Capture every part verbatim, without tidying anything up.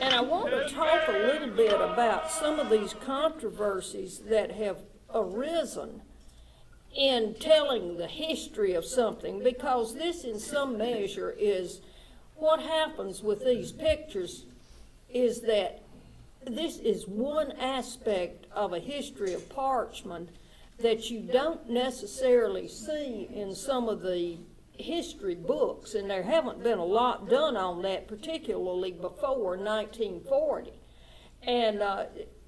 And I want to talk a little bit about some of these controversies that have arisen in telling the history of something, because this in some measure is what happens with these pictures, is that this is one aspect of a history of Parchman that you don't necessarily see in some of the history books, and there haven't been a lot done on that, particularly before nineteen forty. And uh,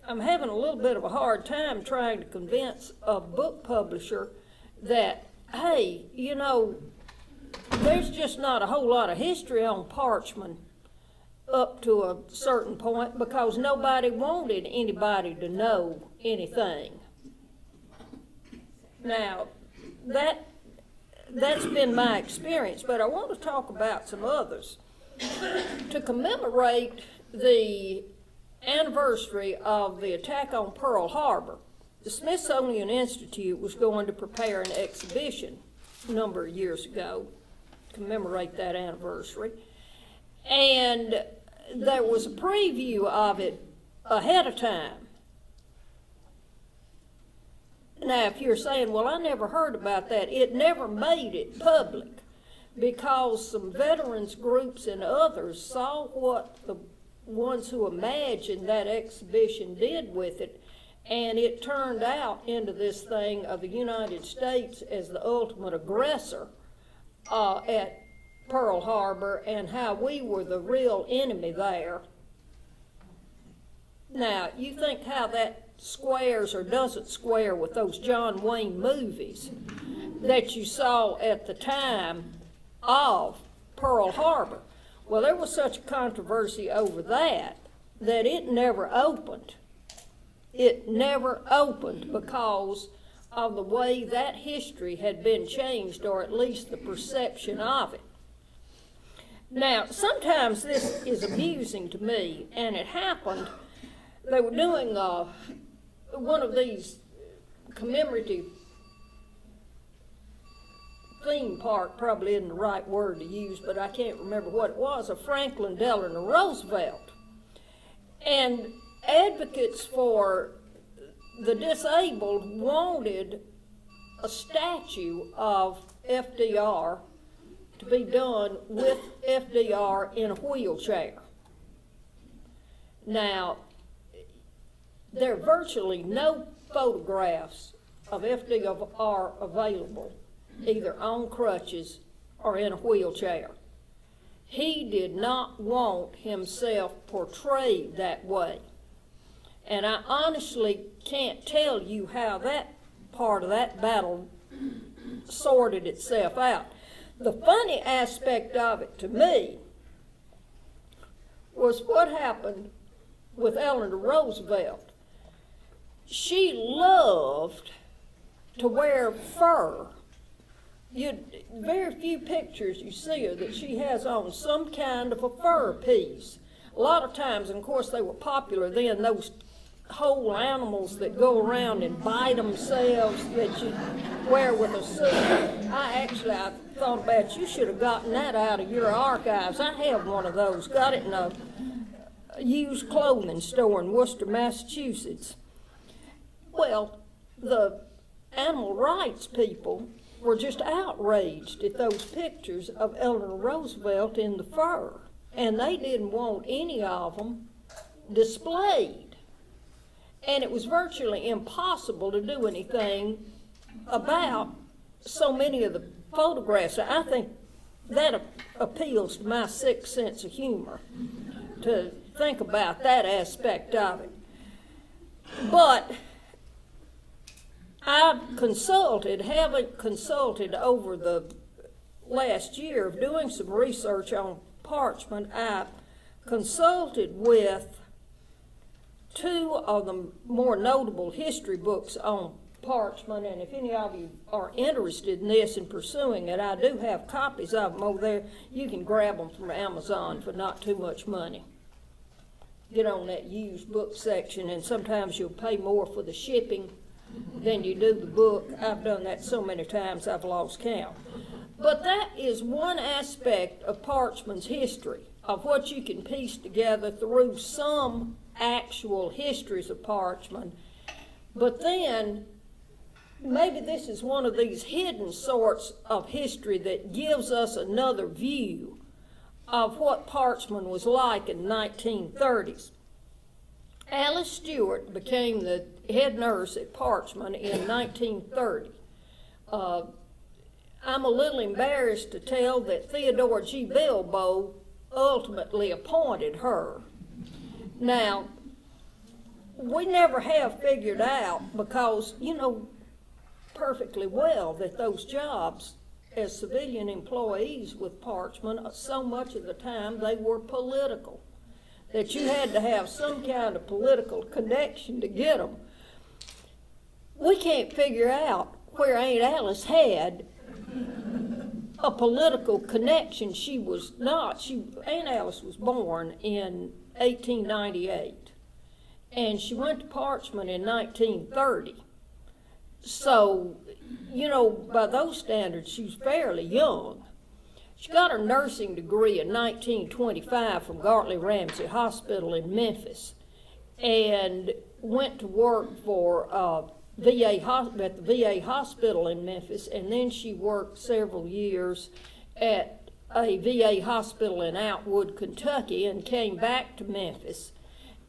I'm having a little bit of a hard time trying to convince a book publisher that, hey, you know, there's just not a whole lot of history on Parchman up to a certain point, because nobody wanted anybody to know anything. Now, that, that's been my experience, but I want to talk about some others. To commemorate the anniversary of the attack on Pearl Harbor, the Smithsonian Institute was going to prepare an exhibition a number of years ago to commemorate that anniversary. And there was a preview of it ahead of time. Now, if you're saying, well, I never heard about that, it never made it public because some veterans groups and others saw what the ones who imagined that exhibition did with it, and it turned out into this thing of the United States as the ultimate aggressor uh, at Pearl Harbor, and how we were the real enemy there. Now, you think how that squares or doesn't square with those John Wayne movies that you saw at the time of Pearl Harbor. Well, there was such a controversy over that that it never opened. It never opened because of the way that history had been changed, or at least the perception of it. Now, sometimes this is amusing to me, and it happened. They were doing uh, one of these commemorative theme park, probably isn't the right word to use, but I can't remember what it was, of Franklin Delano Roosevelt. And advocates for the disabled wanted a statue of F D R to be done with F D R in a wheelchair. Now, there are virtually no photographs of F D R available, either on crutches or in a wheelchair. He did not want himself portrayed that way. And I honestly can't tell you how that part of that battle sorted itself out. The funny aspect of it to me was what happened with Eleanor Roosevelt. She loved to wear fur. You'd, very few pictures you see her that she has on some kind of a fur piece. A lot of times, and of course they were popular then, those whole animals that go around and bite themselves that you wear with a suit. I actually I thought about it. You should have gotten that out of your archives. I have one of those. Got it in a used clothing store in Worcester, Massachusetts. Well, the animal rights people were just outraged at those pictures of Eleanor Roosevelt in the fur, and they didn't want any of them displayed. And it was virtually impossible to do anything about so many of the photographs. I think that appeals to my sick sense of humor, to think about that aspect of it. But I've consulted, haven't consulted over the last year of doing some research on Parchman. I've consulted with two of the more notable history books on Parchman, and if any of you are interested in this and pursuing it, I do have copies of them over there. You can grab them from Amazon for not too much money. Get on that used book section, and sometimes you'll pay more for the shipping than you do the book. I've done that so many times I've lost count. But that is one aspect of Parchman's history, of what you can piece together through some actual histories of Parchman. But then, maybe this is one of these hidden sorts of history that gives us another view of what Parchman was like in the nineteen thirties. Alice Stewart became the head nurse at Parchman in nineteen thirty. Uh, I'm a little embarrassed to tell that Theodore G. Bilbo ultimately appointed her. Now, we never have figured out, because you know perfectly well that those jobs as civilian employees with Parchman, so much of the time they were political, that you had to have some kind of political connection to get them. We can't figure out where Aunt Alice had a political connection. She was not. She, Aunt Alice was born in eighteen ninety-eight, and she went to Parchman in nineteen thirty. So, you know, by those standards, she's fairly young. She got her nursing degree in nineteen twenty-five from Gartley Ramsey Hospital in Memphis, and went to work for uh, V A at the V A hospital in Memphis, and then she worked several years at a V A hospital in Outwood, Kentucky, and came back to Memphis,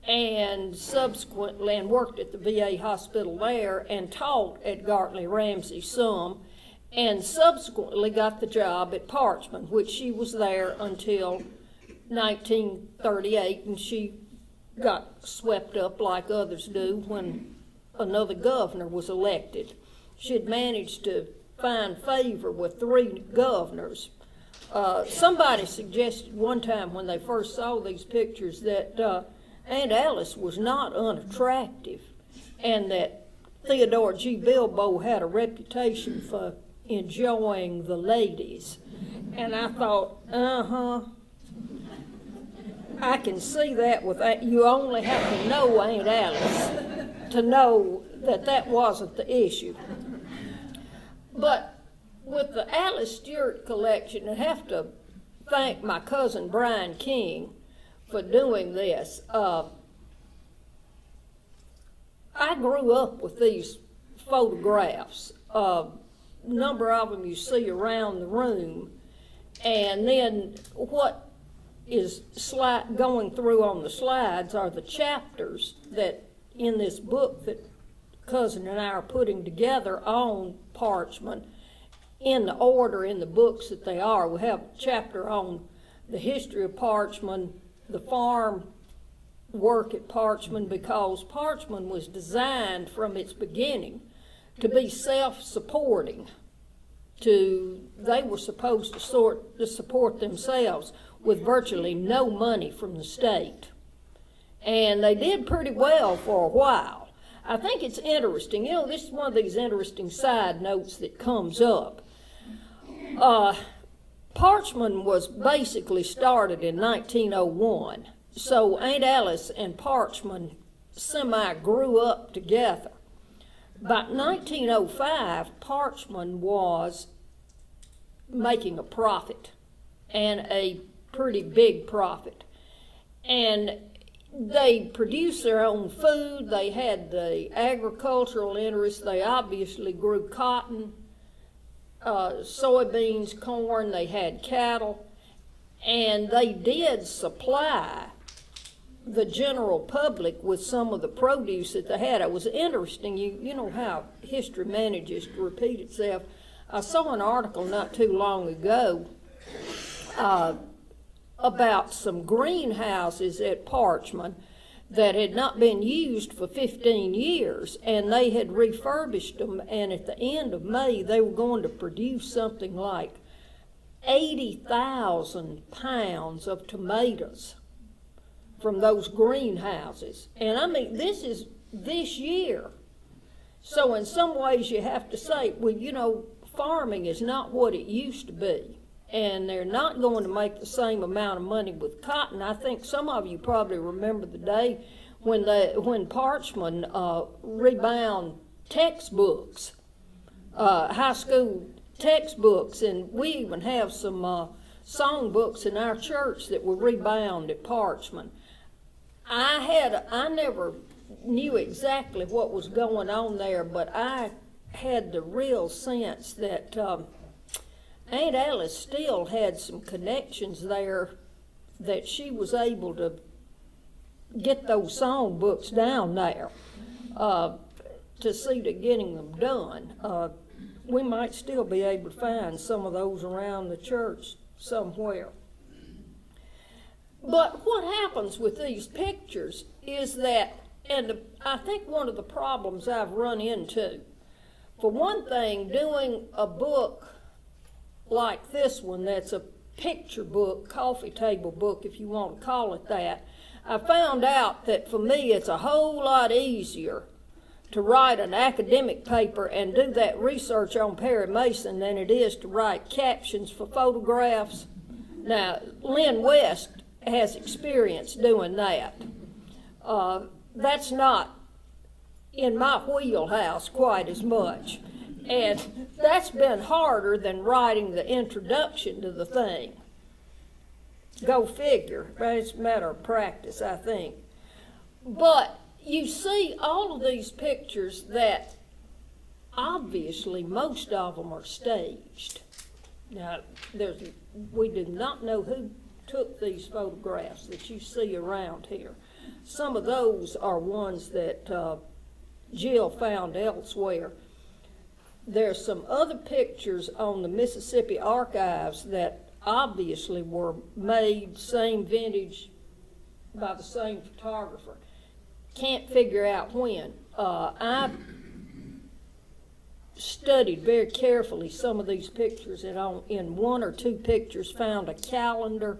and subsequently and worked at the V A hospital there and taught at Gartley Ramsey some, and subsequently got the job at Parchman, which she was there until nineteen thirty-eight, and she got swept up like others do when another governor was elected. She had managed to find favor with three governors. Uh, somebody suggested one time when they first saw these pictures that uh, Aunt Alice was not unattractive, and that Theodore G. Bilbo had a reputation for enjoying the ladies. And I thought, uh-huh, I can see that with that. You only have to know Aunt Alice to know that that wasn't the issue. But with the Alice Stewart collection, I have to thank my cousin Brian King for doing this. Uh, I grew up with these photographs. Uh, a number of them you see around the room, and then what is slide, going through on the slides are the chapters that in this book that cousin and I are putting together on Parchman, in the order in the books that they are. We have a chapter on the history of Parchman, the farm work at Parchman, because Parchman was designed from its beginning to be self-supporting. To they were supposed to sort to support themselves with virtually no money from the state, and they did pretty well for a while. I think it's interesting. You know, this is one of these interesting side notes that comes up. Uh, Parchman was basically started in nineteen oh one. So Aunt Alice and Parchman semi grew up together. By nineteen oh five, Parchman was making a profit, and a pretty big profit. And they produced their own food. They had the agricultural interests. They obviously grew cotton, uh, soybeans, corn. They had cattle, and they did supply the general public with some of the produce that they had. It was interesting, you, you know how history manages to repeat itself. I saw an article not too long ago uh, about some greenhouses at Parchman that had not been used for fifteen years, and they had refurbished them, and at the end of May they were going to produce something like eighty thousand pounds of tomatoes from those greenhouses. And I mean, this is this year. So in some ways you have to say, well, you know, farming is not what it used to be, and they're not going to make the same amount of money with cotton. I think some of you probably remember the day when, they, when Parchman uh, rebound textbooks, uh, high school textbooks, and we even have some uh, songbooks in our church that were rebound at Parchman. I had, a, I never knew exactly what was going on there, but I had the real sense that um, Aunt Alice still had some connections there, that she was able to get those songbooks down there uh, to see to getting them done. Uh, we might still be able to find some of those around the church somewhere. But what happens with these pictures is that, and the, I think one of the problems I've run into, for one thing, doing a book like this one that's a picture book, coffee table book, if you want to call it that, I found out that for me it's a whole lot easier to write an academic paper and do that research on Perry Mason than it is to write captions for photographs. Now, Lynn West has experience doing that. Uh, that's not in my wheelhouse quite as much. And that's been harder than writing the introduction to the thing. Go figure. It's a matter of practice, I think. But you see all of these pictures that obviously most of them are staged. Now, there's, we do not know who took these photographs that you see around here. Some of those are ones that uh, Jill found elsewhere. There's some other pictures on the Mississippi archives that obviously were made same vintage by the same photographer. Can't figure out when. Uh, I studied very carefully some of these pictures, and on, in one or two pictures found a calendar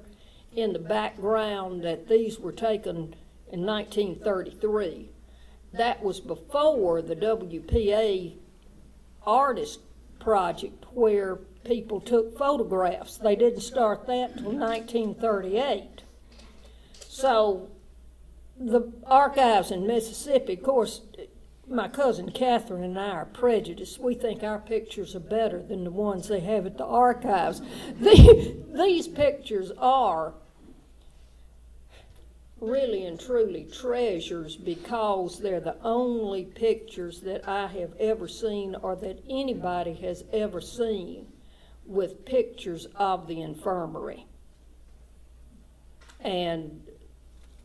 in the background that these were taken in nineteen thirty-three. That was before the W P A artist project where people took photographs. They didn't start that till nineteen thirty-eight. So the archives in Mississippi, of course, my cousin Catherine and I are prejudiced. We think our pictures are better than the ones they have at the archives. The, these pictures are really and truly treasures because they're the only pictures that I have ever seen or that anybody has ever seen with pictures of the infirmary. And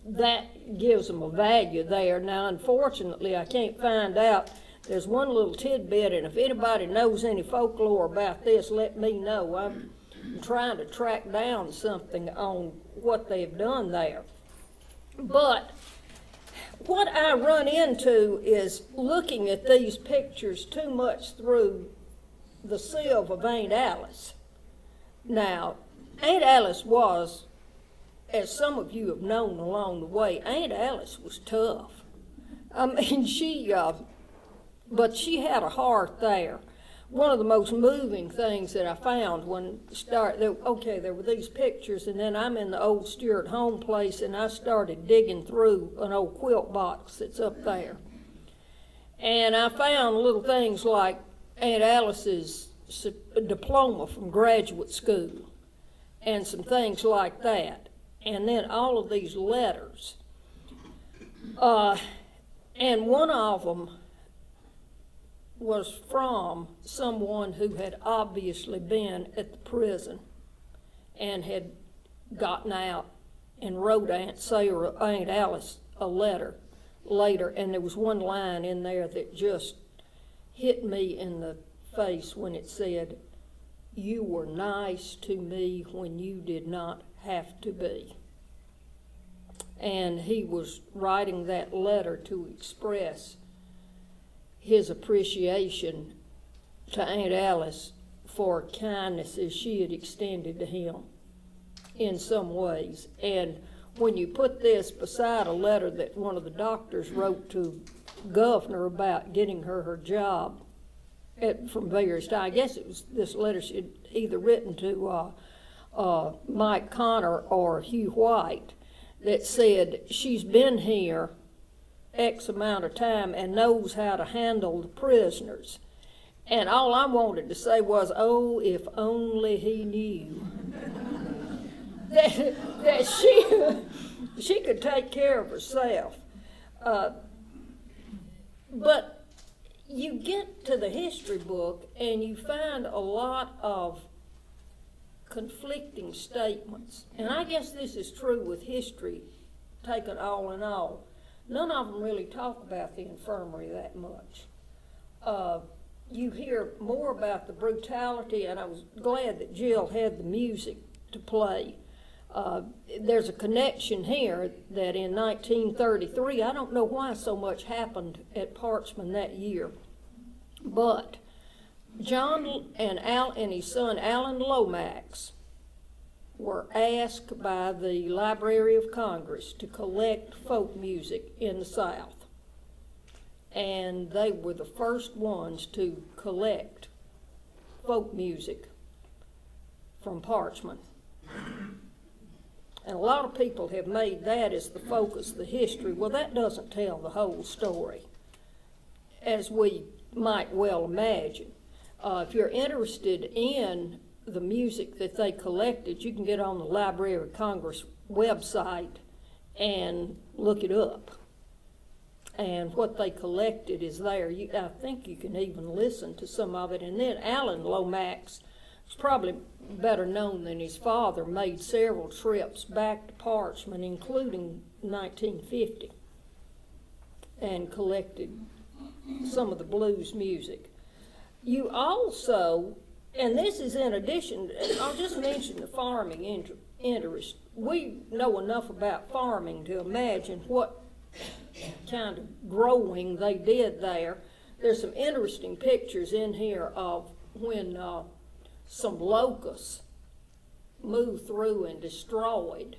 that gives them a value there. Now, unfortunately, I can't find out. There's one little tidbit, and if anybody knows any folklore about this, let me know. I'm trying to track down something on what they've done there. But what I run into is looking at these pictures too much through the sieve of Aunt Alice. Now, Aunt Alice was, as some of you have known along the way, Aunt Alice was tough. I mean, she, uh, but she had a heart there. One of the most moving things that I found when start, okay, there were these pictures, and then I'm in the old Stewart home place, and I started digging through an old quilt box that's up there. And I found little things like Aunt Alice's diploma from graduate school and some things like that. And then all of these letters. Uh, and one of them was from someone who had obviously been at the prison and had gotten out and wrote Aunt Sarah, Aunt Alice a letter later. And there was one line in there that just hit me in the face when it said, "You were nice to me when you did not have to be." And he was writing that letter to express his appreciation to Aunt Alice for kindnesses she had extended to him in some ways. And when you put this beside a letter that one of the doctors wrote to Governor about getting her her job at, from various, I guess it was this letter she had either written to uh, Uh, Mike Connor or Hugh White that said, "She's been here X amount of time and knows how to handle the prisoners. And all I wanted to say was, oh, if only he knew that, that she, she could take care of herself. Uh, but you get to the history book and you find a lot of conflicting statements. And I guess this is true with history, taken all in all. None of them really talk about the infirmary that much. Uh, you hear more about the brutality, and I was glad that Jill had the music to play. Uh, there's a connection here that in nineteen thirty-three, I don't know why so much happened at Parchman that year, but John and, Al and his son Alan Lomax were asked by the Library of Congress to collect folk music in the South. And they were the first ones to collect folk music from Parchman. And a lot of people have made that as the focus of the history. Well, that doesn't tell the whole story, as we might well imagine. Uh, if you're interested in the music that they collected, you can get on the Library of Congress website and look it up. And what they collected is there. You, I think you can even listen to some of it. And then Alan Lomax, who's probably better known than his father, made several trips back to Parchman, including nineteen fifty, and collected some of the blues music. You also, and this is in addition, I'll just mention the farming interest. We know enough about farming to imagine what kind of growing they did there. There's some interesting pictures in here of when uh, some locusts moved through and destroyed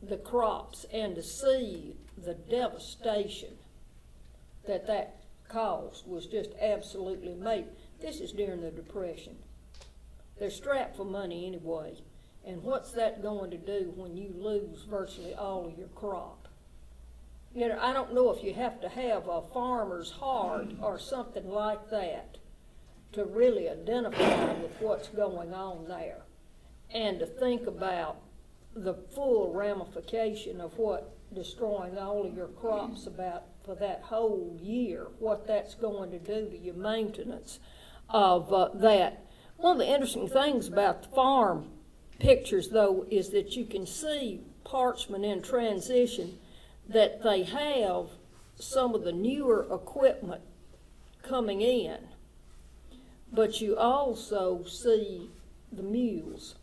the crops, and to see the devastation that that caused was just absolutely amazing. This is during the Depression. They're strapped for money anyway, and what's that going to do when you lose virtually all of your crop? You know, I don't know if you have to have a farmer's heart or something like that to really identify with what's going on there, and to think about the full ramification of what destroying all of your crops about for that whole year, what that's going to do to your maintenance of uh, that. One of the interesting things about the farm pictures, though, is that you can see Parchman in transition, that they have some of the newer equipment coming in, but you also see the mules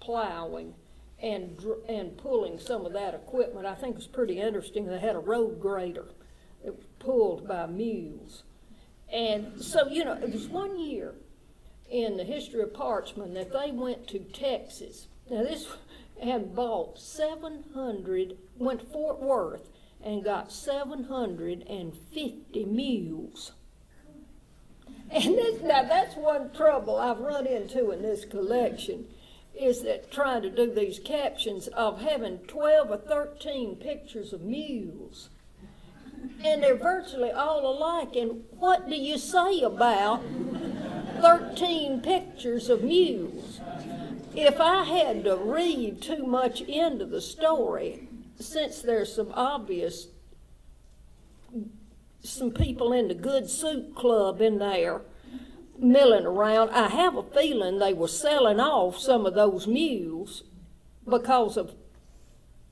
plowing and and pulling some of that equipment. I think it's pretty interesting. They had a road grader that was pulled by mules. And so, you know, it was one year in the history of Parchman that they went to Texas. Now this and bought seven hundred, went to Fort Worth and got seven hundred fifty mules. And this, now that's one trouble I've run into in this collection, is that trying to do these captions of having twelve or thirteen pictures of mules. And they're virtually all alike, and what do you say about thirteen pictures of mules? If I had to read too much into the story, since there's some obvious, some people in the Good Soup Club in there milling around, I have a feeling they were selling off some of those mules because of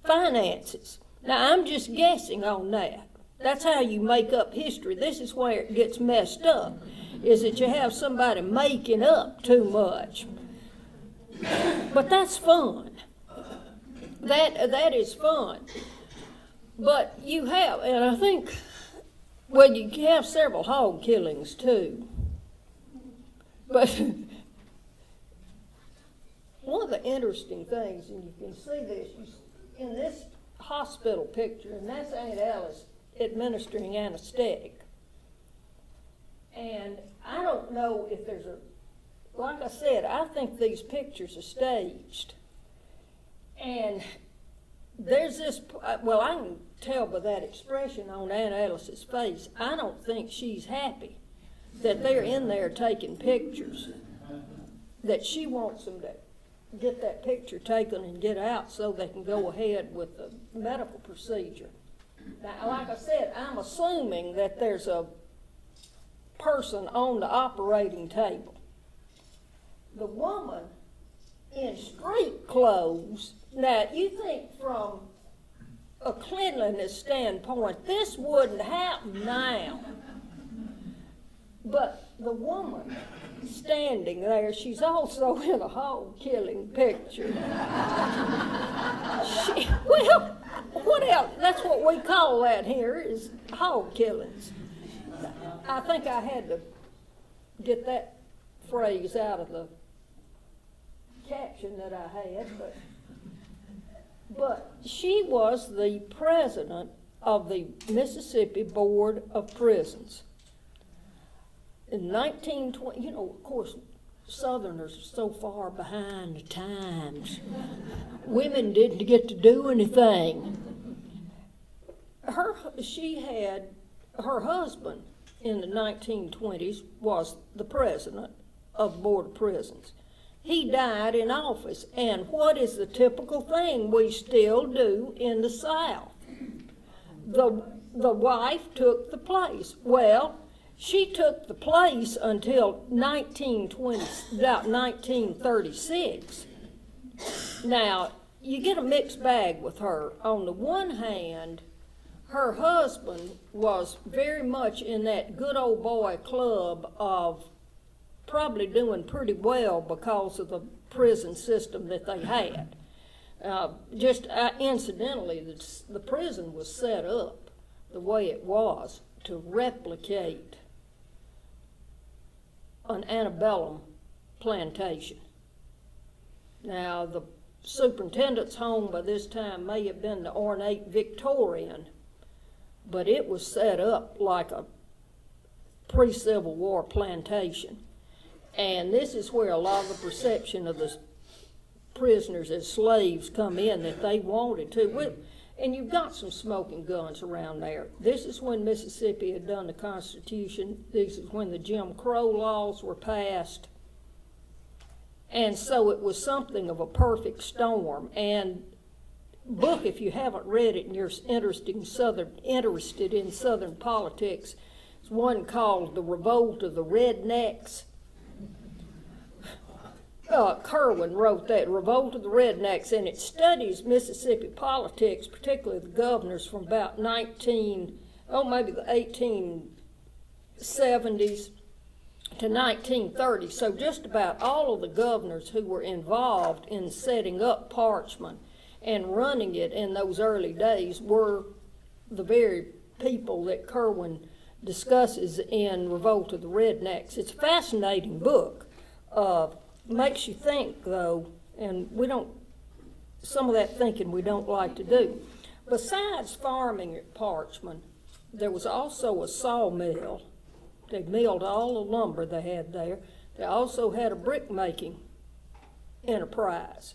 finances. Now, I'm just guessing on that. That's how you make up history. This is where it gets messed up, is that you have somebody making up too much. But that's fun. That that is fun. But you have, and I think, well, you have several hog killings too. But one of the interesting things, and you can see this in this hospital picture, and that's Aunt Alice administering anesthetic. And I don't know if there's a, like I said, I think these pictures are staged. And there's this, well, I can tell by that expression on Aunt Alice's face, I don't think she's happy that they're in there taking pictures, that she wants them to get that picture taken and get out so they can go ahead with the medical procedure. Now, like I said, I'm assuming that there's a person on the operating table. The woman in street clothes, now you think from a cleanliness standpoint, this wouldn't happen now. But the woman standing there, she's also in a hog-killing picture. She, well, what else? That's what we call that here, is hog killings. I think I had to get that phrase out of the caption that I had, but, but she was the president of the Mississippi Board of Prisons. In nineteen twenty, you know, of course, Southerners are so far behind the times. Women didn't get to do anything. Her, she had, her husband in the nineteen twenties was the president of the Board of Prisons. He died in office, and what is the typical thing we still do in the South? The, the wife took the place. Well, she took the place until nineteen twenty, about nineteen thirty-six. Now, you get a mixed bag with her. On the one hand, her husband was very much in that good old boy club of probably doing pretty well because of the prison system that they had. Uh, just uh, incidentally, the, the prison was set up the way it was to replicate an antebellum plantation. Now, the superintendent's home by this time may have been the ornate Victorian, but it was set up like a pre-Civil War plantation. And this is where a lot of the perception of the prisoners as slaves come in, that they wanted to. And you've got some smoking guns around there. This is when Mississippi had done the Constitution. This is when the Jim Crow laws were passed. And so it was something of a perfect storm. And book, if you haven't read it and you're interested in Southern, interested in Southern politics, it's one called The Revolt of the Rednecks. Uh, Kerwin wrote that, Revolt of the Rednecks, and it studies Mississippi politics, particularly the governors from about nineteen, oh maybe the eighteen seventies to nineteen thirty. So just about all of the governors who were involved in setting up Parchman and running it in those early days were the very people that Kerwin discusses in Revolt of the Rednecks. It's a fascinating book. Uh, Makes you think, though, and we don't, some of that thinking we don't like to do. Besides farming at Parchman, there was also a sawmill. They milled all the lumber they had there. They also had a brick-making enterprise.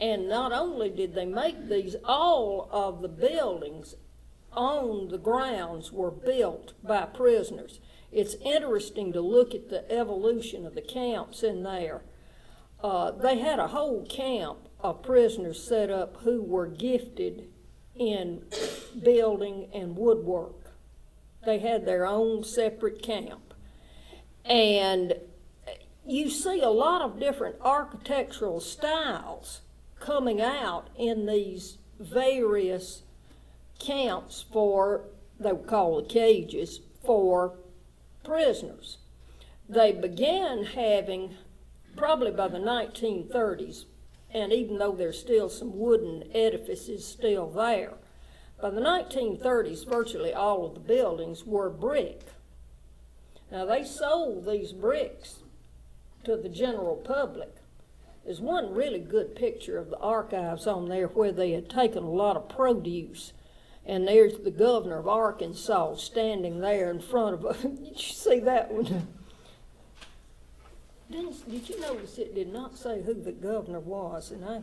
And not only did they make these, all of the buildings on the grounds were built by prisoners. It's interesting to look at the evolution of the camps in there. Uh, they had a whole camp of prisoners set up who were gifted in building and woodwork. They had their own separate camp. And you see a lot of different architectural styles coming out in these various camps for, they would call the cages, for prisoners. They began having, probably by the nineteen thirties, and even though there's still some wooden edifices still there, by the nineteen thirties, virtually all of the buildings were brick. Now, they sold these bricks to the general public. There's one really good picture of the archives on there where they had taken a lot of produce, and there's the governor of Arkansas standing there in front of us. Did you see that one? Didn't, did you notice it did not say who the governor was? And I,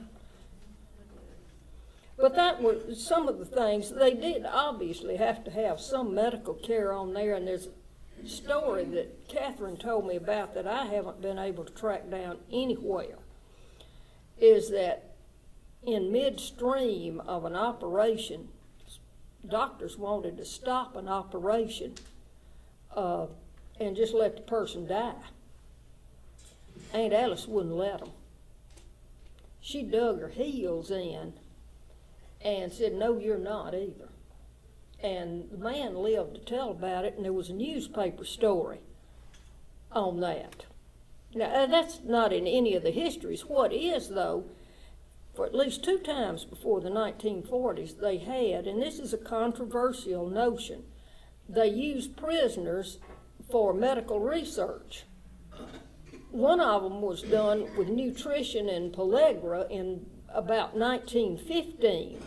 But that was some of the things. They did obviously have to have some medical care on there, and there's a story that Catherine told me about that I haven't been able to track down anywhere, is that in midstream of an operation, doctors wanted to stop an operation uh, and just let the person die. Aunt Alice wouldn't let them. She dug her heels in and said, no, you're not either. And the man lived to tell about it, and there was a newspaper story on that. Now, that's not in any of the histories. What is, though, for at least two times before the nineteen forties, they had, and this is a controversial notion, they used prisoners for medical research. One of them was done with nutrition and pellagra in about nineteen fifteen.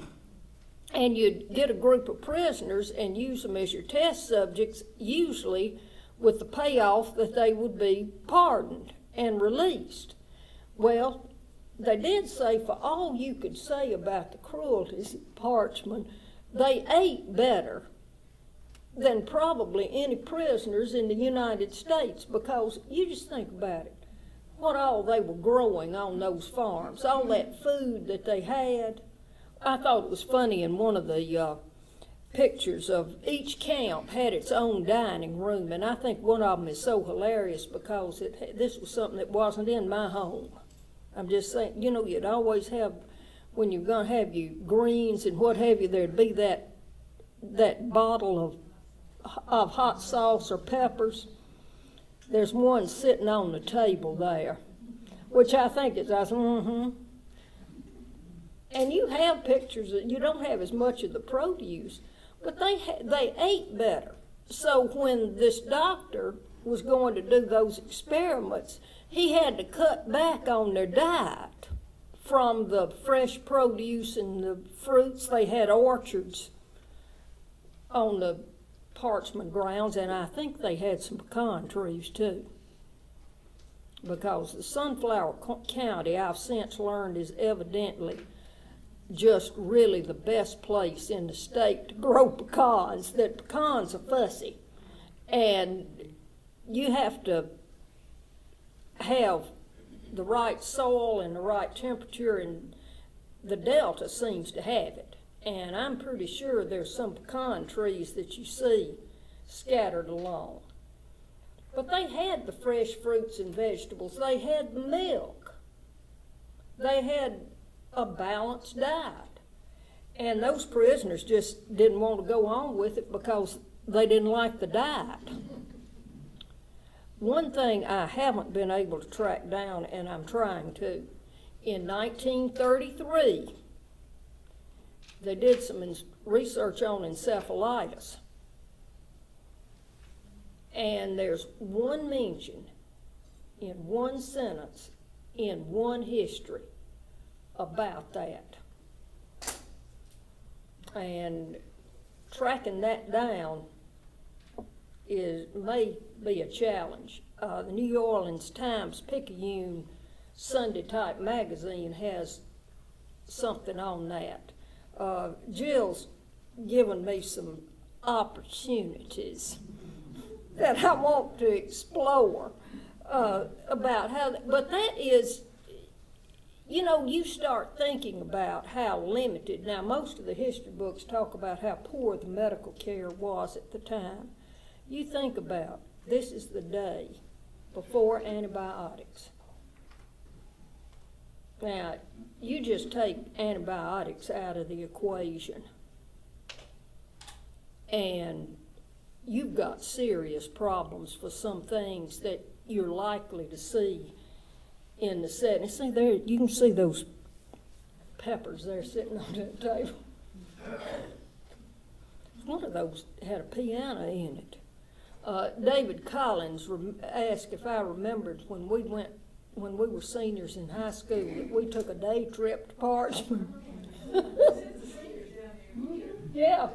And you'd get a group of prisoners and use them as your test subjects, usually with the payoff that they would be pardoned and released. Well, they did say, for all you could say about the cruelties at Parchman, they ate better than probably any prisoners in the United States, because you just think about it, what all they were growing on those farms, all that food that they had. I thought it was funny in one of the uh, pictures of each camp had its own dining room, and I think one of them is so hilarious because it, this was something that wasn't in my home. I'm just saying, you know, you'd always have, when you're going to have your greens and what have you, there'd be that, that bottle of of hot sauce or peppers. There's one sitting on the table there, which I think is, I said, mm-hmm. And you have pictures that you don't have as much of the produce, but they, they ate better. So when this doctor was going to do those experiments, he had to cut back on their diet from the fresh produce and the fruits. They had orchards on the Parchman grounds, and I think they had some pecan trees too, because the Sunflower County, I've since learned, is evidently just really the best place in the state to grow pecans. That pecans are fussy, and you have to have the right soil and the right temperature, and the Delta seems to have it. And I'm pretty sure there's some pecan trees that you see scattered along. But they had the fresh fruits and vegetables. They had milk. They had a balanced diet. And those prisoners just didn't want to go on with it because they didn't like the diet. One thing I haven't been able to track down, and I'm trying to, in nineteen thirty-three, they did some research on encephalitis. And there's one mention in one sentence in one history about that. And tracking that down is, may be a challenge. Uh, the New Orleans Times-Picayune Sunday-type magazine has something on that. Uh, Jill's given me some opportunities that I want to explore uh, about how, th but that is, you know, you start thinking about how limited. Now, most of the history books talk about how poor the medical care was at the time. You think about, this is the day before antibiotics. Now, you just take antibiotics out of the equation, and you've got serious problems for some things that you're likely to see in the setting. See there, you can see those peppers there sitting on that table. One of those had a piano in it. Uh, David Collins asked if I remembered when we went when we were seniors in high school, that we took a day trip to Parchman. Yeah,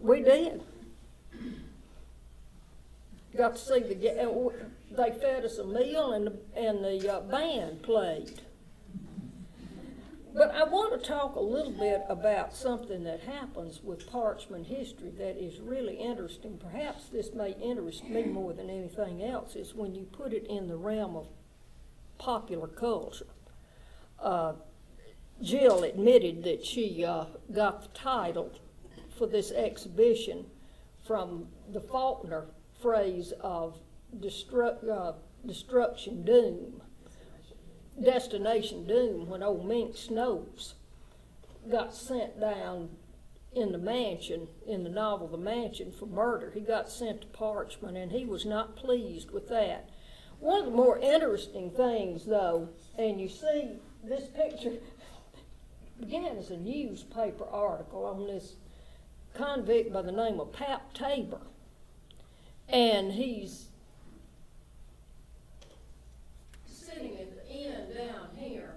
we did. Got to see the, they fed us a meal, and the, and the uh, band played. But I want to talk a little bit about something that happens with Parchman history that is really interesting. Perhaps this may interest me more than anything else, is when you put it in the realm of popular culture. Uh, Jill admitted that she uh, got the title for this exhibition from the Faulkner phrase of destruct, uh, destruction doom. Destination Doom, when old Mink Snopes got sent down in the mansion, in the novel The Mansion, for murder. He got sent to Parchman, and he was not pleased with that. One of the more interesting things, though, and you see this picture began as a newspaper article on this convict by the name of Pap Tabor, and he's sitting at the end down here.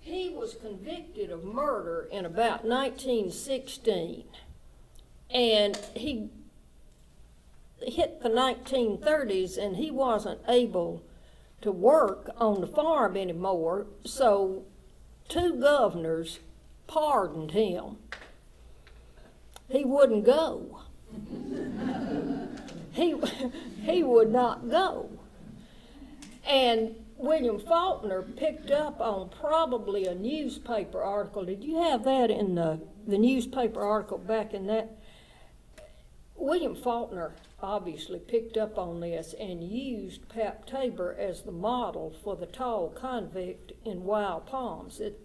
He was convicted of murder in about nineteen sixteen, and he hit the nineteen thirties, and he wasn't able to work on the farm anymore, so two governors pardoned him. He wouldn't go. he, he would not go. And William Faulkner picked up on probably a newspaper article. Did you have that in the, the newspaper article back in that? William Faulkner obviously picked up on this and used Pap Tabor as the model for the tall convict in Wild Palms. It,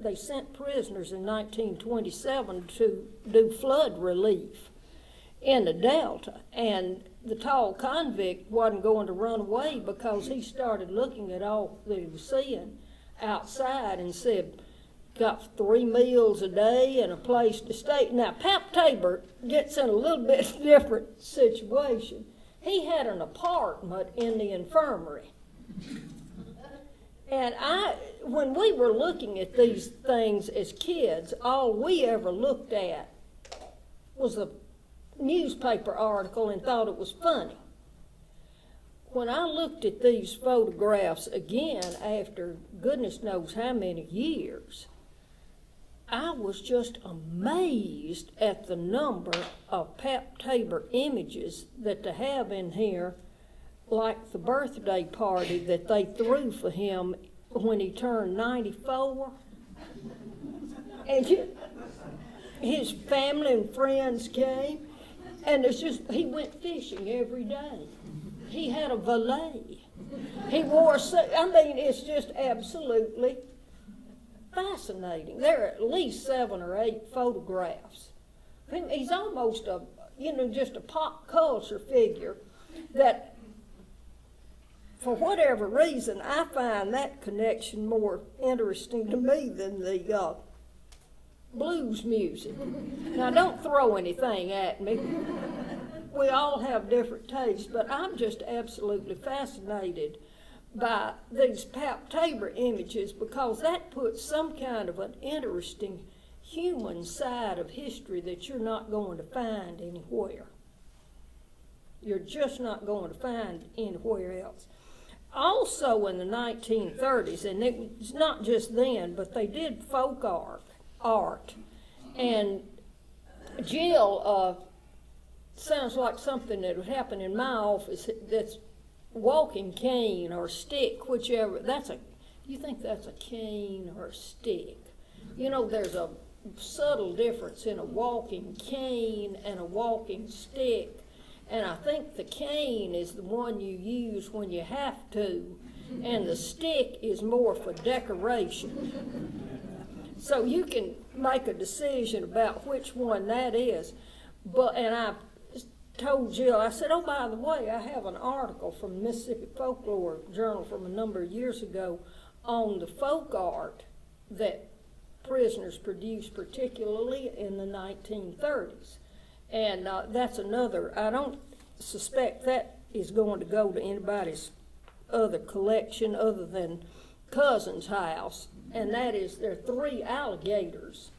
they sent prisoners in nineteen twenty-seven to do flood relief in the Delta, and the tall convict wasn't going to run away because he started looking at all that he was seeing outside and said, got three meals a day and a place to stay. Now, Pap Tabor gets in a little bit different situation. He had an apartment in the infirmary. And I, when we were looking at these things as kids, all we ever looked at was a newspaper article and thought it was funny. When I looked at these photographs again after goodness knows how many years, I was just amazed at the number of Pap Tabor images that they have in here, like the birthday party that they threw for him when he turned ninety-four. And you, his family and friends came. And it's just, he went fishing every day. He had a valet. He wore, I mean, it's just absolutely fascinating. There are at least seven or eight photographs. He's almost a, you know, just a pop culture figure that, for whatever reason, I find that connection more interesting to me than the uh, blues music. Now, don't throw anything at me. We all have different tastes, but I'm just absolutely fascinated by these Pap Tabor images because that puts some kind of an interesting human side of history that you're not going to find anywhere. You're just not going to find anywhere else. Also in the nineteen thirties, and it's not just then, but they did folk art. art. And Jill, uh, sounds like something that would happen in my office, that's walking cane or stick, whichever. That's a, you think that's a cane or a stick? You know, there's a subtle difference in a walking cane and a walking stick. And I think the cane is the one you use when you have to, and the stick is more for decoration. So you can make a decision about which one that is. But, and I told Jill, I said, oh, by the way, I have an article from Mississippi Folklore Journal from a number of years ago on the folk art that prisoners produced, particularly in the nineteen thirties. And uh, that's another, I don't suspect that is going to go to anybody's other collection other than cousin's house, and that is there are three alligators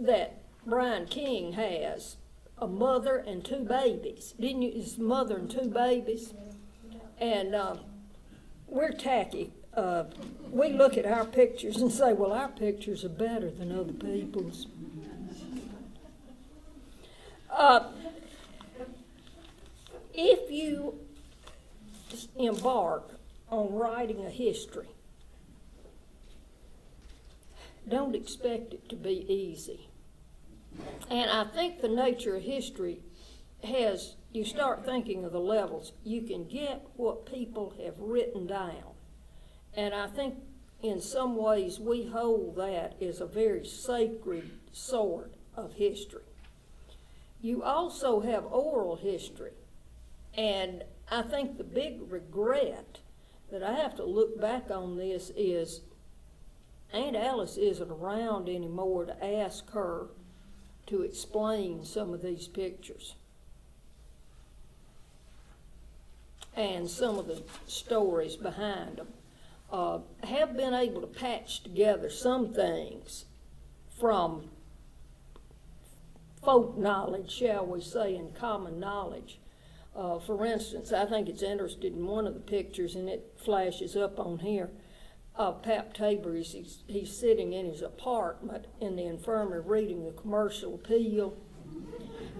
that Brian King has, a mother and two babies. Didn't you, his mother and two babies? And uh, we're tacky uh, we look at our pictures and say, well, our pictures are better than other people's. Uh, if you embark on writing a history, don't expect it to be easy. And I think the nature of history has, you start thinking of the levels. You can get what people have written down. And I think in some ways we hold that as a very sacred sort of history. You also have oral history. And I think the big regret that I have to look back on this is Aunt Alice isn't around anymore to ask her to explain some of these pictures and some of the stories behind them. Uh, have been able to patch together some things from folk knowledge, shall we say, and common knowledge. Uh, for instance, I think it's interesting in one of the pictures, and it flashes up on here, Uh, Pap Tabor, he's, he's sitting in his apartment in the infirmary reading the Commercial Appeal.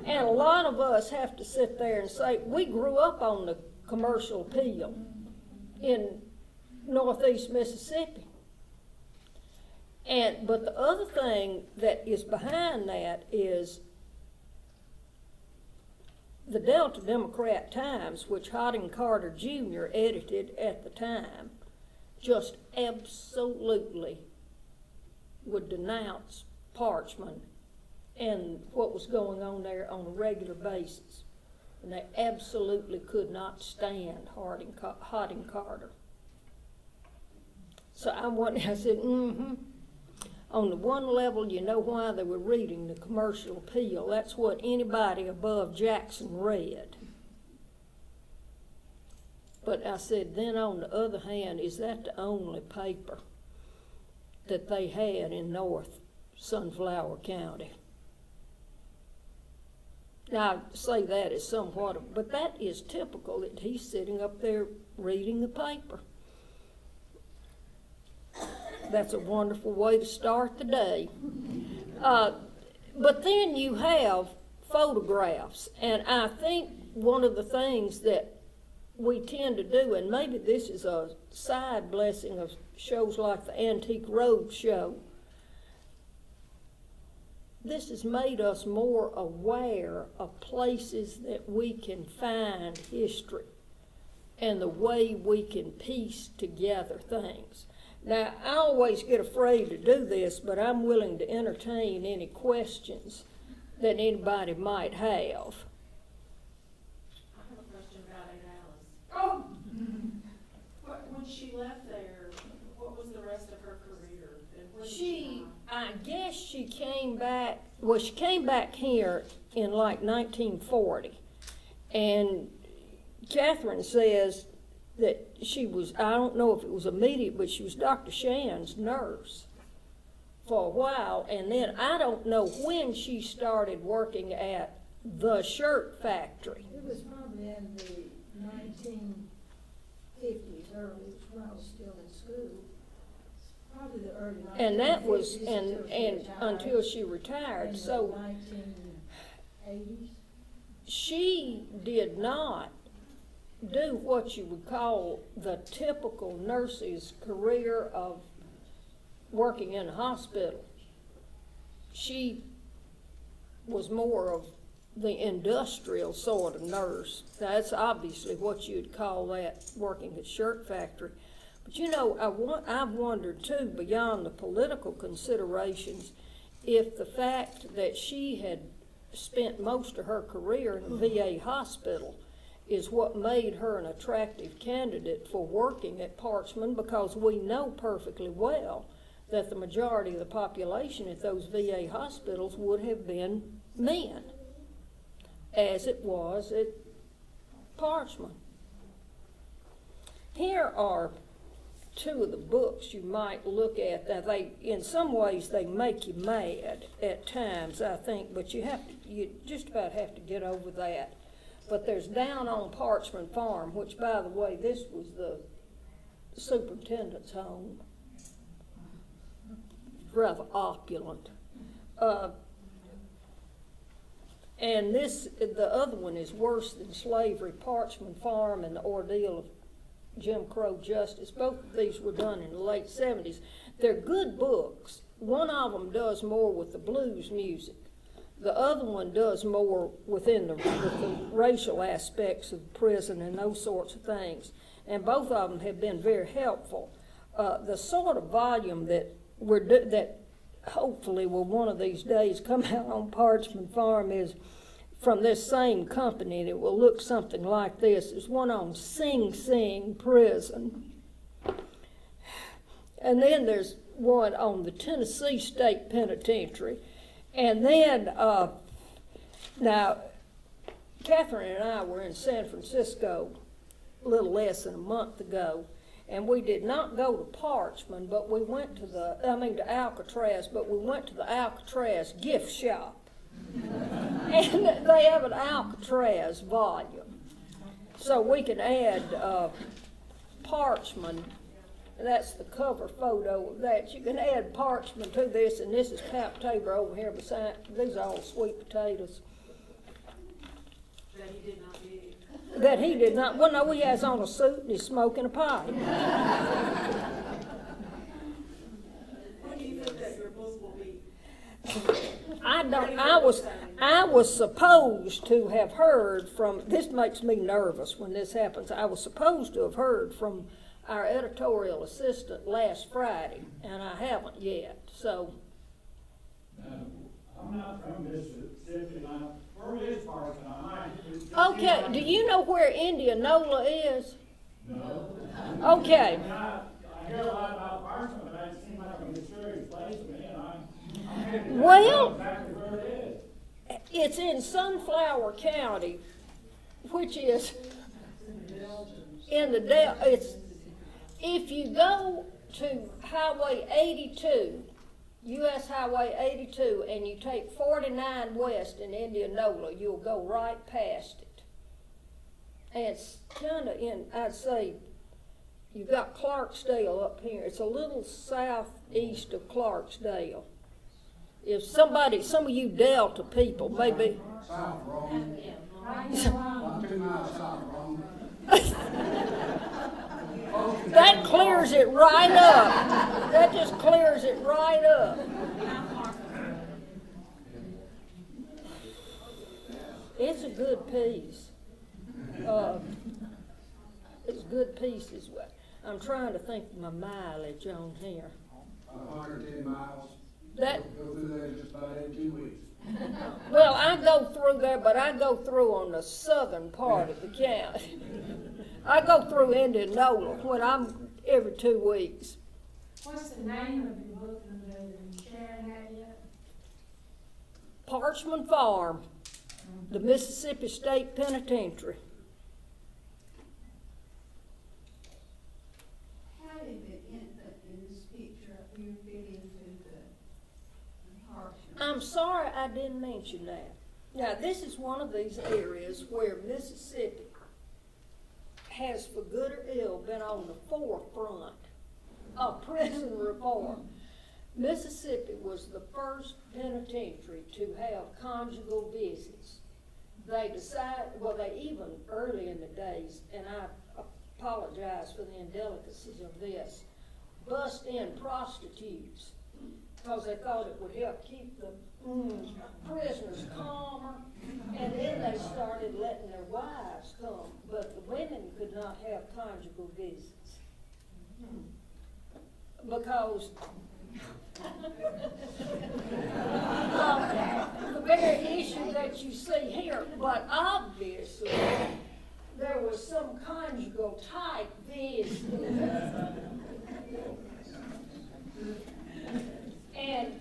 And a lot of us have to sit there and say, we grew up on the Commercial Appeal in northeast Mississippi. And but the other thing that is behind that is the Delta Democrat Times, which Hotting Carter Junior edited at the time, just absolutely would denounce Parchman and what was going on there on a regular basis. And they absolutely could not stand Harding, Hotting Carter. So I, went, I said, mm-hmm. On the one level, you know why they were reading the Commercial Appeal. That's what anybody above Jackson read. But I said, then on the other hand, is that the only paper that they had in North Sunflower County? Now, I say that is somewhat, of, but that is typical that he's sitting up there reading the paper. That's a wonderful way to start the day. Uh, but then you have photographs, and I think one of the things that we tend to do, and maybe this is a side blessing of shows like the Antique Road Show, this has made us more aware of places that we can find history and the way we can piece together things. Now, I always get afraid to do this, but I'm willing to entertain any questions that anybody might have. Oh. When she left there, what was the rest of her career? And where did she, I guess she came back, well, she came back here in like nineteen forty. And Catherine says that she was, I don't know if it was immediate, but she was Doctor Shan's nurse for a while. And then I don't know when she started working at the shirt factory. It was probably in the nineteen fifties, early, when I was still in school, probably the early nineteen fifties. And that was, and, until, and she until she retired, in so nineteen eighties. She did not do what you would call the typical nurse's career of working in a hospital. She was more of the industrial sort of nurse. Now, that's obviously what you'd call that, working at shirt factory. But you know, I wa- I've wondered too, beyond the political considerations, if the fact that she had spent most of her career in a V A hospital is what made her an attractive candidate for working at Parchman, because we know perfectly well that the majority of the population at those V A hospitals would have been men, as it was at Parchman. Here are two of the books you might look at. Now, they, in some ways, they make you mad at times, I think, but you have to, you just about have to get over that. But there's Down on Parchman Farm, which, by the way, this was the the superintendent's home, rather opulent. Uh, and this, the other one is worse than slavery, Parchman Farm and the ordeal of Jim Crow justice. Both of these were done in the late seventies. They're good books. One of them does more with the blues music. The other one does more within the, with the racial aspects of prison and those sorts of things. And both of them have been very helpful. Uh, the sort of volume that we're do that hopefully will one of these days come out on Parchman Farm is from this same company, and it will look something like this. There's one on Sing Sing Prison. And then there's one on the Tennessee State Penitentiary. And then, uh, now, Catherine and I were in San Francisco a little less than a month ago, and we did not go to Parchman, but we went to the, I mean to Alcatraz, but we went to the Alcatraz gift shop. And they have an Alcatraz volume. So we can add uh, Parchman. That's the cover photo of that. You can add Parchman to this, and this is Pap Tabor over here beside. These are all sweet potatoes. That he did not eat. That he did not. Well, no, he has on a suit and he's smoking a pipe. When do you think that your book will be? I don't. I was. I was supposed to have heard from. This makes me nervous when this happens. I was supposed to have heard from our editorial assistant last Friday, and I haven't yet, so. Uh, I'm not from Mississippi. Where is Parchman? Okay, do you know where Indianola is? No. Okay. I, I hear a lot about Parchman, but it seems like a mysterious place to me, and I'm, I'm happy to well, know exactly where it is. It's in Sunflower County, which is in the Delta. It's If you go to Highway eighty-two, U S Highway eighty-two, and you take forty-nine West in Indianola, you'll go right past it. And it's kind of in, I'd say, you've got Clarksdale up here. It's a little southeast of Clarksdale. If somebody, some of you Delta people, maybe. South Rome. Two miles south Rome. That clears it right up. That just clears it right up. It's a good piece. Uh, it's good pieces. I'm trying to think of my mileage on here. one hundred ten miles. That, go through there just about every two weeks. Well, I go through there, but I go through on the southern part of the county. I go through Indianola when I'm every two weeks. What's the name of your book and the sharing area? Parchman Farm, the Mississippi State Penitentiary. How did it end up in this picture up here fitting to the Parchman? I'm sorry I didn't mention that. Now, this is one of these areas where Mississippi has, for good or ill, been on the forefront of prison reform. Mississippi was the first penitentiary to have conjugal visits. They decided, well, they even early in the days, and I apologize for the indelicacies of this, bust in prostitutes because they thought it would help keep the mm, prisoners calmer, and then they started letting their wives come, but the women could not have conjugal visits because um, the very issue that you see here, but obviously there was some conjugal type visit. And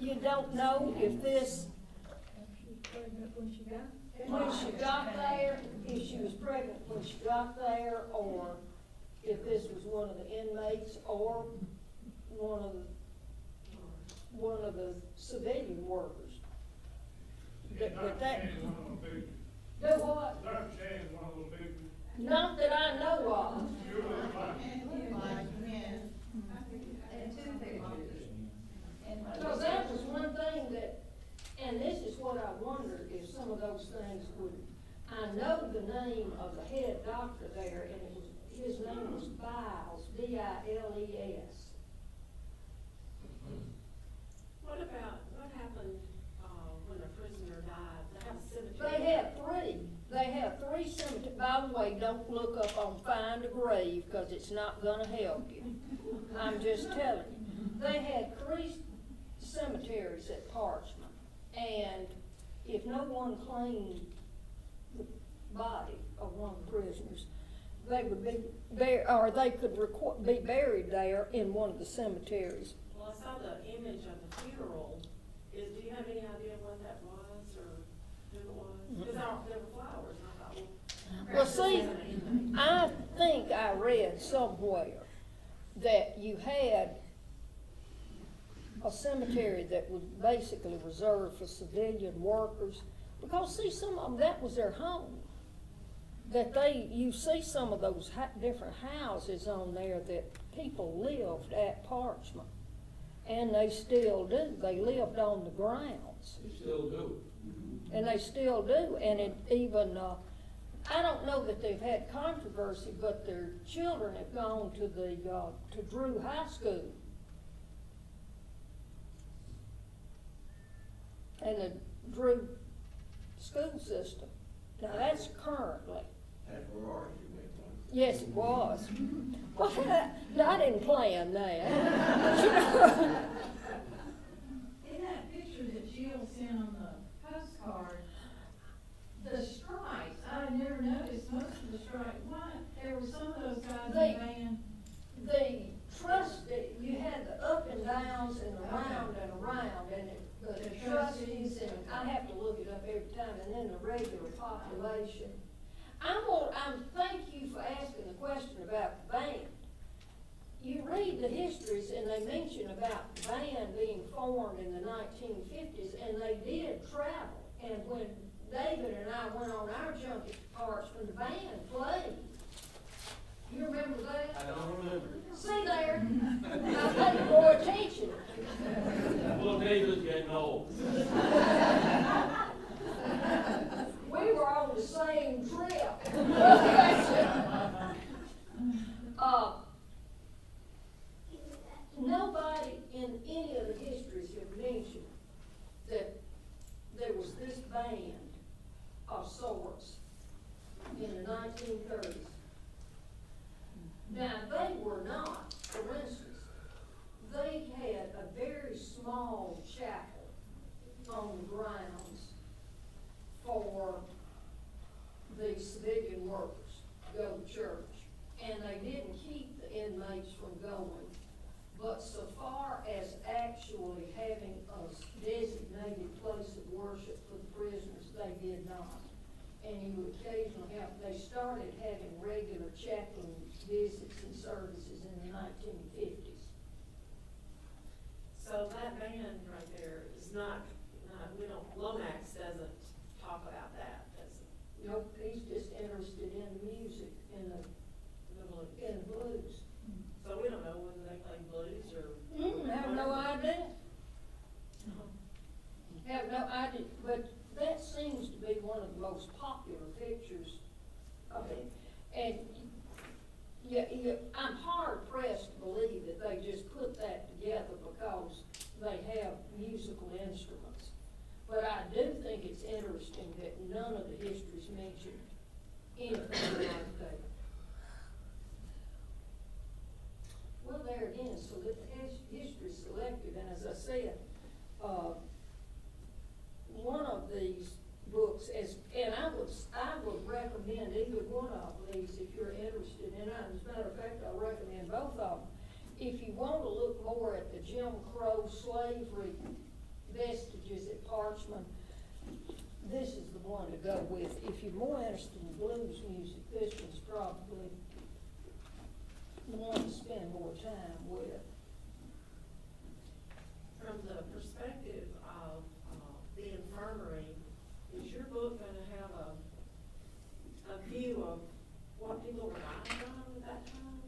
you don't know if this, when she got there, when she got there, if she was pregnant when she got there, or if this was one of the inmates, or one of the, one of the civilian workers. That, but that, do what? Not that I know of. the head doctor there, and his, his name was Biles, B I L E S. What about, what happened uh, when a prisoner died? They had a cemetery. They had three. They had three cemeteries. By the way, don't look up on Find a Grave, because it's not going to help you. I'm just telling you. They had three cemeteries at Parchman, and if no one claimed the body of one of the prisoners, they would be buried, or they could record, be buried there in one of the cemeteries. Well, I saw the image of the funeral. Is, do you have any idea what that was or who it was? Because mm-hmm. there were flowers. I thought, well, well see, I think I read somewhere that you had a cemetery that was basically reserved for civilian workers, because see, some of them, that was their home. That they, you see some of those ha different houses on there that people lived at Parchman, and they still do. They lived on the grounds. They still do. And they still do, and it even, uh, I don't know that they've had controversy, but their children have gone to the uh, to Drew High School. And the Drew school system. Now that's currently. That's where ours you went on. Yes, it was. Well, no, I didn't plan that. In that picture that Jill sent on the postcard, the stripes, I never noticed most of the stripes. Why? There were some of those guys they, in the band. The trust that you had the up and downs and around and around, and it But the trustees, and I have to look it up every time, and then the regular population. I want, I thank you for asking the question about the band. You read the histories, and they mention about the band being formed in the nineteen fifties, and they did travel. And when David and I went on our junket parts when the band played, you remember that? I don't remember. See there. I paid more attention. Well, David's getting old. We were on the same trip. uh, nobody in any of the histories have mentioned that there was this band of sorts in the nineteen thirties. Now, they were not, for instance, they had a very small chapel on the grounds for the civilian workers to go to church. And they didn't keep the inmates from going. But so far as actually having a designated place of worship for the prisoners, they did not. And you would occasionally have, they started having regular chaplain visits and services in the nineteen fifties. So that band right there is not, not we don't, Lomax doesn't talk about that, does he? Nope, he's just interested in music, in the, the blues. In the blues. Mm-hmm. So we don't know whether they play blues or... Mm-hmm. I have no idea. I have no idea, but... That seems to be one of the most popular pictures of it. And yeah, yeah, I'm hard pressed to believe that they just put that together because they have musical instruments. But I do think it's interesting that none of the histories mentioned anything like that. Well, there again, so that history is selective, and as I said, uh, one of these books, as, and I would I would recommend either one of these if you're interested in it. As a matter of fact, I recommend both of them. If you want to look more at the Jim Crow slavery vestiges at Parchman, this is the one to go with. If you're more interested in blues music, this one's probably the one to spend more time with. From the perspective of the infirmary, is your book going to have a, a view of what people were dying on at that time?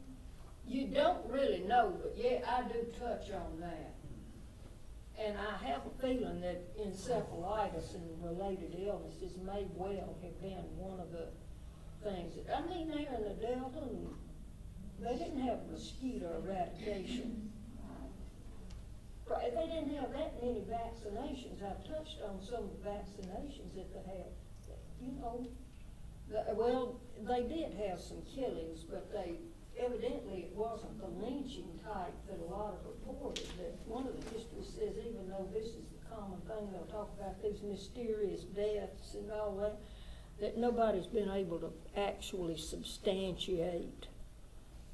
You don't really know, but yeah, I do touch on that. And I have a feeling that encephalitis and related illnesses may well have been one of the things. I mean, they were in the Delta, and they didn't have mosquito eradication. But if they didn't have that many vaccinations, I've touched on some of the vaccinations that they had. You know, the, well, they did have some killings, but they evidently it wasn't the lynching type that a lot of reported. That one of the histories says, even though this is the common thing, they'll talk about these mysterious deaths and all that, that nobody's been able to actually substantiate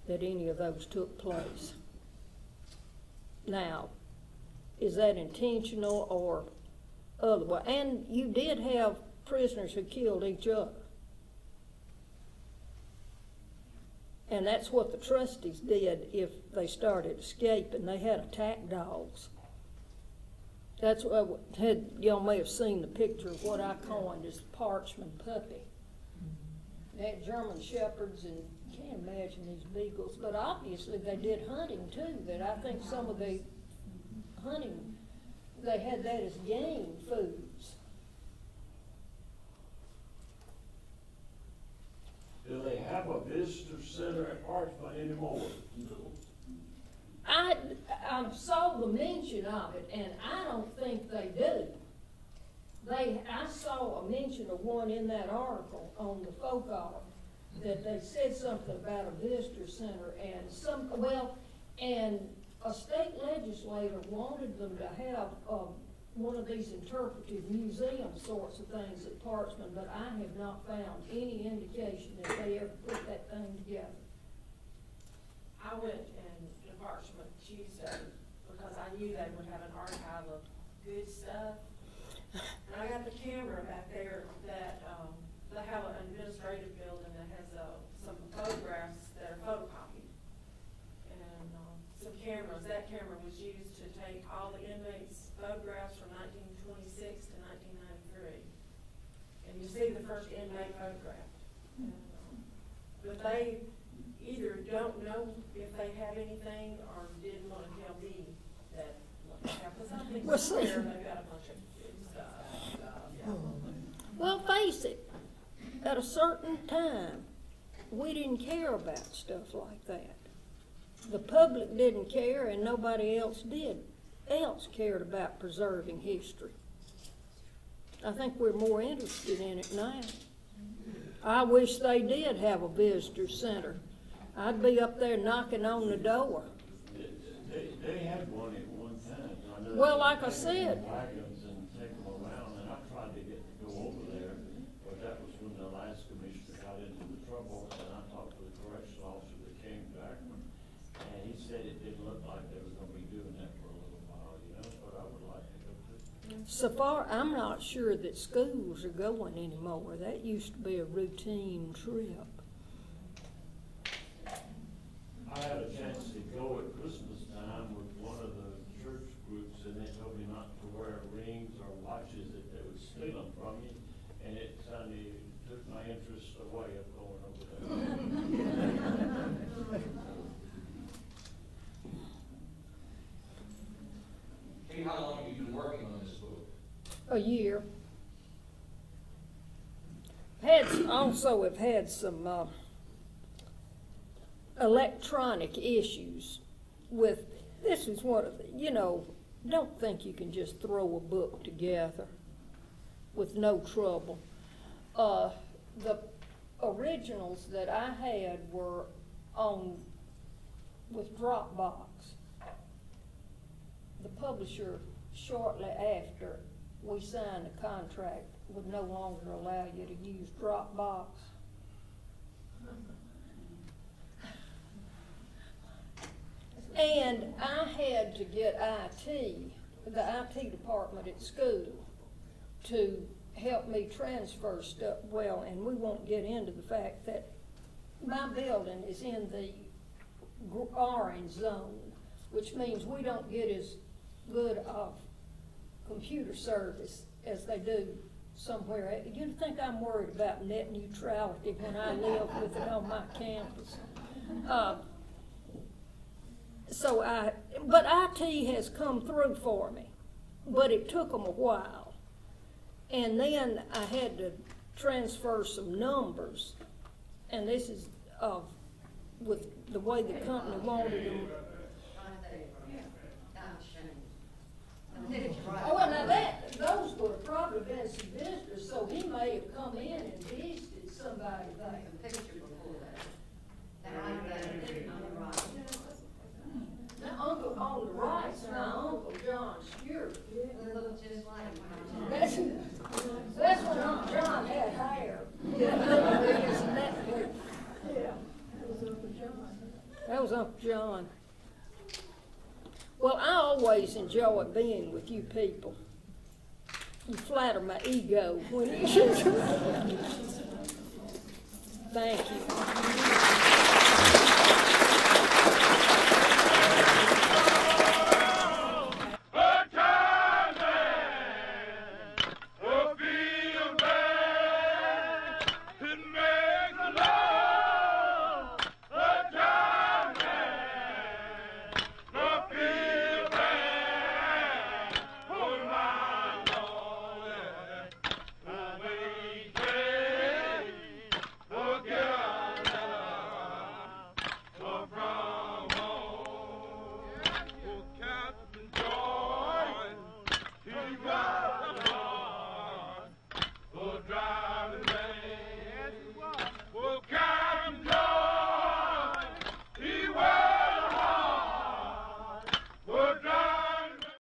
that any of those took place. Now, is that intentional or otherwise? And you did have prisoners who killed each other. And that's what the trustees did if they started escaping. They had attack dogs. That's what I had, y'all may have seen the picture of what I coined as the Parchman puppy. They had German shepherds, and you can't imagine these beagles, but obviously they did hunting too, that I think some of the hunting, they had that as game foods. Do they have a visitor center at Parchman anymore? I, I saw the mention of it, and I don't think they do. They, I saw a mention of one in that article on the folklore that they said something about a visitor center, and some, well, and a state legislator wanted them to have a, one of these interpretive museum sorts of things at Parchman, but I have not found any indication that they ever put that thing together. I went and to Parchman Tuesday because I knew they would have an archive of good stuff. And I got the camera back there that um, they have an administrative building that has uh, some photographs that are photocopied. And um, some cameras, that camera was used to take all the inmates' photographs from nineteen twenty-six to nineteen ninety-three. And you see the first inmate photograph. And, um, but they either don't know if they have anything or didn't want to tell me that what happened. I think well, somewhere they got a bunch of stuff. Uh, yeah. Well, face it, at a certain time, we didn't care about stuff like that. The public didn't care, and nobody else did. Else cared about preserving history. I think we're more interested in it now. I wish they did have a visitor center. I'd be up there knocking on the door. They, they had one at one time. I know well, like I said. Wagons and take them around, and I tried to get to go over there, but that was when the last commissioner got into the trouble, and I talked to the correctional officer that came back. And he said it didn't look like they were going to be doing that for a little while, you know, but I would like to go to. So far, I'm not sure that schools are going anymore. That used to be a routine trip. I had a chance to go at Christmas time with one of the church groups, and they told me not to wear rings or watches, that they would steal them from you, and it kind of took my interest away of going over there. How long have you been working on this book? A year. Had some, also have had some uh, electronic issues with, this is one of the, you know, don't think you can just throw a book together with no trouble. Uh, the originals that I had were on, with Dropbox. The publisher, shortly after we signed the contract, would no longer allow you to use Dropbox. And I had to get I T, the I T department at school, to help me transfer stuff well, and we won't get into the fact that my building is in the orange zone, which means we don't get as good of computer service as they do somewhere. You think I'm worried about net neutrality when I live with it on my campus? Uh, so I, but I T has come through for me, but it took them a while. And then I had to transfer some numbers and this is uh, with the way the company wanted them. Oh, well, now that, those were probably been some visitors, so he may have come in and visited somebody there. The picture before that. The uncle on the right is my Uncle John Stewart. They look just like my uncle. That's when Uncle John had hair. Yeah. That was Uncle John. That was Uncle John. Well, I always enjoy being with you people. You flatter my ego when you... Thank you.